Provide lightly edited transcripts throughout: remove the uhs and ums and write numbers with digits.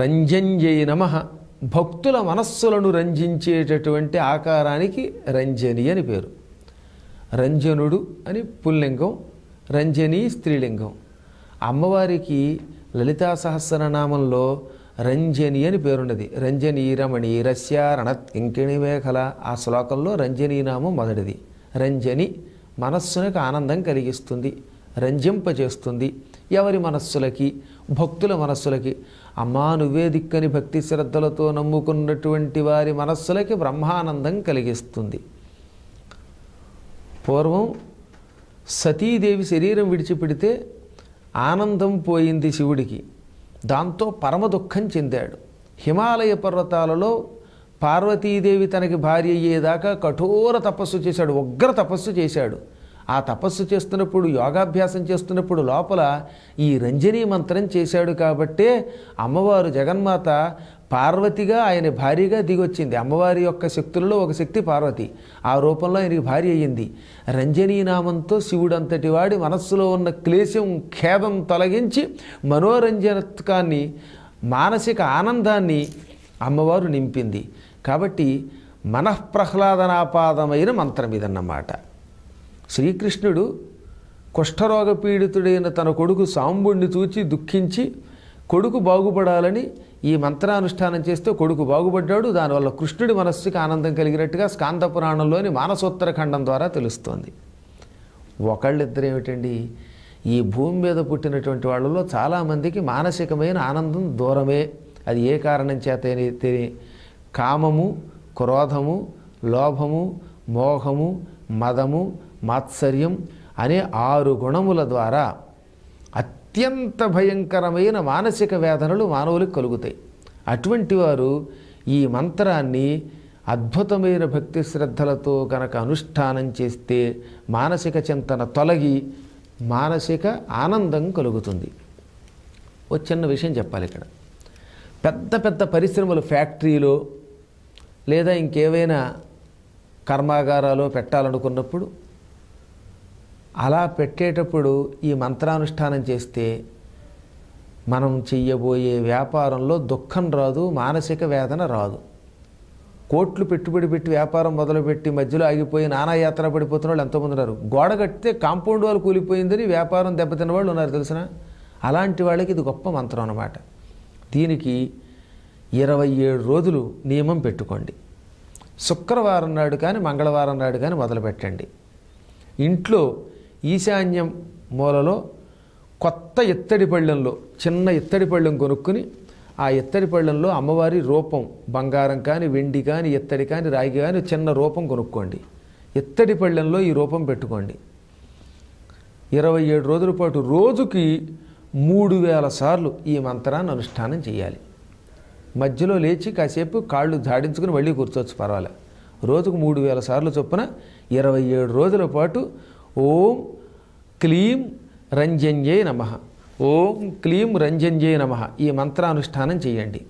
రంజన్యై నమః భక్తుల మనస్సులను రంజించేటటువంటి ఆకారానికి రంజని అని పేరు. రంజనుడు అని పుల్లింగం, రంజని స్త్రీలింగం. అమ్మవారికి లలితా సహస్రనామంలో రంజని అని పేరున్నది. రంజని రమణి రస్య రణత్కింకిణి మేఖల ఆ శ్లోకంలో రంజని నామం మొదటిది. రంజని మనస్సునకు ఆనందం కలిగిస్తుంది, రంజింపచేస్తుంది. ఎవరి మనస్సులకి? భక్తుల మనస్సులకి. అమ్మా నువ్వే దిక్కని భక్తి శ్రద్ధలతో నమ్ముకున్నటువంటి వారి మనస్సులకి బ్రహ్మానందం కలిగిస్తుంది. పూర్వం సతీదేవి శరీరం విడిచిపెడితే ఆనందం పోయింది శివుడికి, దాంతో పరమ దుఃఖం చెందాడు. హిమాలయ పర్వతాలలో పార్వతీదేవి తనకి భార్య అయ్యేదాకా కఠోర తపస్సు చేశాడు, ఉగ్ర తపస్సు చేశాడు. ఆ తపస్సు చేస్తున్నప్పుడు, యోగాభ్యాసం చేస్తున్నప్పుడు లోపల ఈ రంజనీ మంత్రం చేశాడు కాబట్టే అమ్మవారు జగన్మాత పార్వతిగా ఆయన భార్యగా దిగొచ్చింది. అమ్మవారి యొక్క శక్తులలో ఒక శక్తి పార్వతి, ఆ రూపంలో ఆయనకి భార్య అయ్యింది. రంజనీనామంతో శివుడంతటి వాడి మనస్సులో ఉన్న క్లేశం, ఖేదం తొలగించి మనోరంజనత్వాన్ని, మానసిక ఆనందాన్ని అమ్మవారు నింపింది. కాబట్టి మనఃప్రహ్లాదనాపాదమైన మంత్రం ఇదన్నమాట. శ్రీకృష్ణుడు కుష్ఠరోగ పీడితుడైన తన కొడుకు సాంబుణ్ణి చూచి దుఃఖించి కొడుకు బాగుపడాలని ఈ మంత్రానుష్ఠానం చేస్తే కొడుకు బాగుపడ్డాడు. దానివల్ల కృష్ణుడి మనస్సుకి ఆనందం కలిగినట్టుగా స్కాంద పురాణంలోని మానసోత్తరఖండం ద్వారా తెలుస్తోంది. ఒకళ్ళిద్దరు ఏమిటండి, ఈ భూమి మీద పుట్టినటువంటి వాళ్ళలో చాలామందికి మానసికమైన ఆనందం దూరమే. అది ఏ కారణం చేతనైతే కామము, క్రోధము, లోభము, మోహము, మదము, మాత్సర్యం అనే 6 గుణముల ద్వారా అత్యంత భయంకరమైన మానసిక వేదనలు మానవులకు కలుగుతాయి. అటువంటి వారు ఈ మంత్రాన్ని అద్భుతమైన భక్తి శ్రద్ధలతో కనుక అనుష్ఠానం చేస్తే మానసిక చింతన తొలగి మానసిక ఆనందం కలుగుతుంది. ఓ చిన్న విషయం చెప్పాలి. ఇక్కడ పెద్ద పెద్ద పరిశ్రమలు, ఫ్యాక్టరీలో లేదా ఇంకేవైనా కర్మాగారాలు పెట్టాలనుకున్నప్పుడు అలా పెట్టేటప్పుడు ఈ మంత్రానుష్ఠానం చేస్తే మనం చెయ్యబోయే వ్యాపారంలో దుఃఖం రాదు, మానసిక వేదన రాదు. కోట్లు పెట్టుబడి పెట్టి వ్యాపారం మొదలుపెట్టి మధ్యలో ఆగిపోయి నానా యాత్ర పడిపోతున్న వాళ్ళు ఎంతోమంది ఉన్నారు. గోడ కట్టితే కాంపౌండ్ వాళ్ళు కూలిపోయిందని వ్యాపారం దెబ్బతిన్న వాళ్ళు ఉన్నారు తెలిసిన. అలాంటి వాళ్ళకి ఇది గొప్ప మంత్రం అన్నమాట. దీనికి 27 రోజులు నియమం పెట్టుకోండి. శుక్రవారం నాడు కానీ మంగళవారం నాడు కానీ మొదలుపెట్టండి. ఇంట్లో ఈశాన్యం మూలలో కొత్త ఇత్తడి పళ్ళెంలో, చిన్న ఇత్తడి పళ్ళెం కొనుక్కుని ఆ ఇత్తడి పళ్ళెంలో అమ్మవారి రూపం, బంగారం కానీ వెండి కానీ ఇత్తడి కానీ రాగి కానీ చిన్న రూపం కొనుక్కోండి. ఇత్తడి పళ్ళెంలో ఈ రూపం పెట్టుకోండి. 27 రోజుల పాటు రోజుకి 3000 సార్లు ఈ మంత్రాన్ని అనుష్ఠానం చేయాలి. మధ్యలో లేచి కాసేపు కాళ్ళు జాడించుకుని మళ్ళీ కూర్చోవచ్చు, పర్వాలే. రోజుకు 3000 సార్లు చొప్పున 27 రోజుల పాటు ఓం క్లీం రంజన్యై నమః, ఓం క్లీం రంజన్యై నమః ఈ మంత్రానుష్ఠానం చేయండి.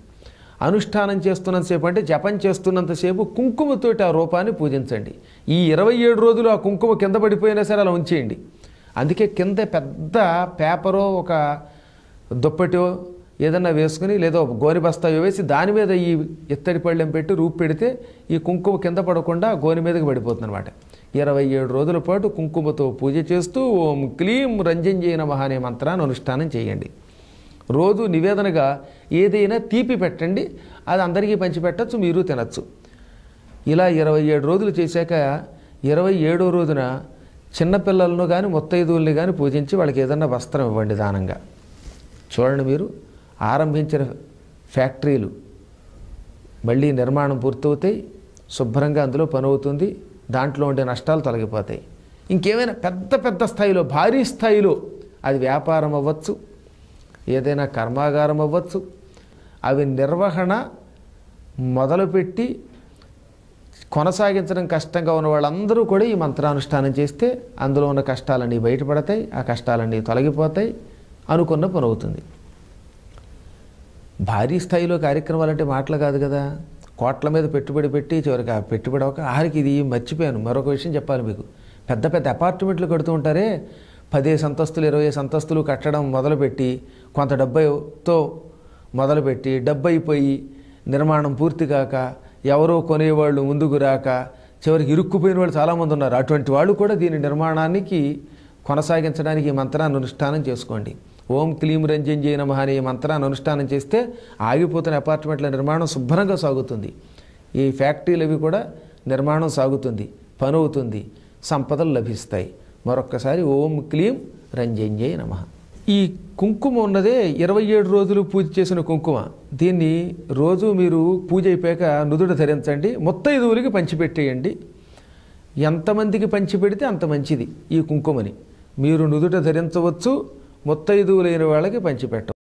అనుష్ఠానం చేస్తున్నంతసేపు, అంటే జపం చేస్తున్నంతసేపు కుంకుమతోటి ఆ రూపాన్ని పూజించండి. ఈ 27 రోజులు ఆ కుంకుమ కింద పడిపోయినా సరే అలా ఉంచేయండి. అందుకే కింద పెద్ద పేపరో ఒక దుప్పటో ఏదన్నా వేసుకుని, లేదా గోని బస్తా వేసి దాని మీద ఈ ఇత్తడి పళ్ళెం పెట్టి రూపు పెడితే ఈ కుంకుమ కింద పడకుండా గోని మీదకి పడిపోతుంది అనమాట. 27 రోజుల పాటు కుంకుమతో పూజ చేస్తూ ఓం క్లీం రంజన్యై నమః అనే మంత్రాన్ని అనుష్ఠానం చేయండి. రోజు నివేదనగా ఏదైనా తీపి పెట్టండి, అది అందరికీ పంచిపెట్టచ్చు, మీరు తినచ్చు. ఇలా 27 రోజులు చేశాక 27వ రోజున చిన్నపిల్లలను కానీ ముత్తైదువుల్ని కానీ పూజించి వాళ్ళకి ఏదన్నా వస్త్రం ఇవ్వండి దానంగా. చూడండి, మీరు ఆరంభించిన ఫ్యాక్టరీలు మళ్ళీ నిర్మాణం పూర్తవుతాయి, శుభ్రంగా అందులో పని అవుతుంది, దాంట్లో ఉండే నష్టాలు తొలగిపోతాయి. ఇంకేమైనా పెద్ద పెద్ద స్థాయిలో, భారీ స్థాయిలో, అది వ్యాపారం అవ్వచ్చు, ఏదైనా కర్మాగారం అవ్వచ్చు, అవి నిర్వహణ మొదలుపెట్టి కొనసాగించడం కష్టంగా ఉన్న వాళ్ళందరూ కూడా ఈ మంత్రానుష్ఠానం చేస్తే అందులో ఉన్న కష్టాలన్నీ బయటపడతాయి, ఆ కష్టాలన్నీ తొలగిపోతాయి, అనుకున్న పని అవుతుంది. భారీ స్థాయిలో కార్యక్రమాలు అంటే మాటలు కాదు కదా. కోట్ల మీద పెట్టుబడి పెట్టి చివరికి పెట్టుబడి ఒక ఆరికి ఇది మర్చిపోయాను, మరొక విషయం చెప్పాలి మీకు. పెద్ద పెద్ద అపార్ట్మెంట్లు కడుతూ ఉంటారే, 10 అంతస్తులు 20 అంతస్తులు కట్టడం మొదలుపెట్టి కొంత డబ్బుతో మొదలుపెట్టి డబ్బైపోయి నిర్మాణం పూర్తి కాక ఎవరో కొనేవాళ్ళు ముందుకు రాక చివరికి ఇరుక్కుపోయిన వాళ్ళు చాలామంది ఉన్నారు. అటువంటి వాళ్ళు కూడా దీని నిర్మాణానికి కొనసాగించడానికి ఈ మంత్రాన్ని అనుష్ఠానం చేసుకోండి. ఓం క్లీం రంజన్ జయ నమః అనే ఈ మంత్రాన్ని అనుష్ఠానం చేస్తే ఆగిపోతున్న అపార్ట్మెంట్ల నిర్మాణం శుభ్రంగా సాగుతుంది. ఈ ఫ్యాక్టరీలు అవి కూడా నిర్మాణం సాగుతుంది, పని అవుతుంది, సంపదలు లభిస్తాయి. మరొక్కసారి ఓం క్లీం రంజన్ జయ నమః. ఈ కుంకుమ ఉన్నదే 27 రోజులు పూజ చేసిన కుంకుమ. దీన్ని రోజు మీరు పూజ అయిపోయాక నుదుట ధరించండి, ముత్తైదువులకి పంచిపెట్టేయండి. ఎంతమందికి పంచిపెడితే అంత మంచిది. ఈ కుంకుమని మీరు నుదుట ధరించవచ్చు, ముత్తైదువులైన వాళ్ళకి పంచిపెట్టవచ్చు.